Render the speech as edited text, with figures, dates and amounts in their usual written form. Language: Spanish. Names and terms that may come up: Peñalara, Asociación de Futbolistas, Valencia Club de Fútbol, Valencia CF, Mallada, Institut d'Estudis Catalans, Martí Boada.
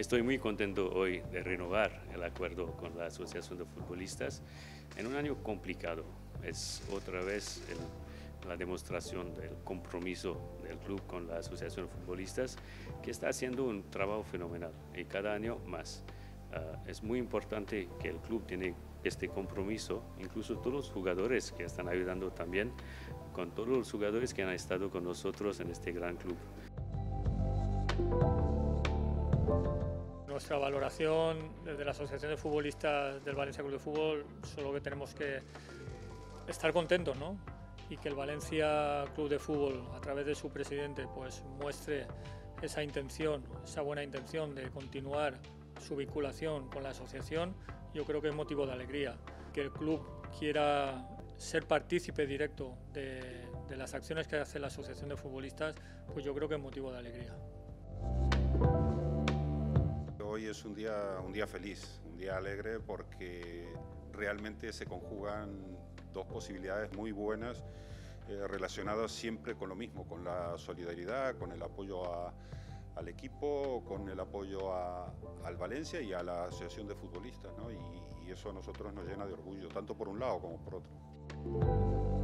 Estoy muy contento hoy de renovar el acuerdo con la Asociación de Futbolistas en un año complicado. Es otra vez la demostración del compromiso del club con la Asociación de Futbolistas, que está haciendo un trabajo fenomenal y cada año más. Es muy importante que el club tiene este compromiso, incluso todos los jugadores que están ayudando también, con todos los jugadores que han estado con nosotros en este gran club. Nuestra valoración desde la Asociación de Futbolistas del Valencia Club de Fútbol, solo que tenemos que estar contentos, ¿no? Y que el Valencia Club de Fútbol, a través de su presidente, pues muestre esa intención, esa buena intención de continuar su vinculación con la asociación, yo creo que es motivo de alegría. Que el club quiera ser partícipe directo de las acciones que hace la Asociación de Futbolistas, pues yo creo que es motivo de alegría. Hoy es un día feliz, un día alegre, porque realmente se conjugan dos posibilidades muy buenas relacionadas siempre con lo mismo, con la solidaridad, con el apoyo al equipo, con el apoyo al Valencia y a la Asociación de Futbolistas, ¿no? Y eso a nosotros nos llena de orgullo, tanto por un lado como por otro.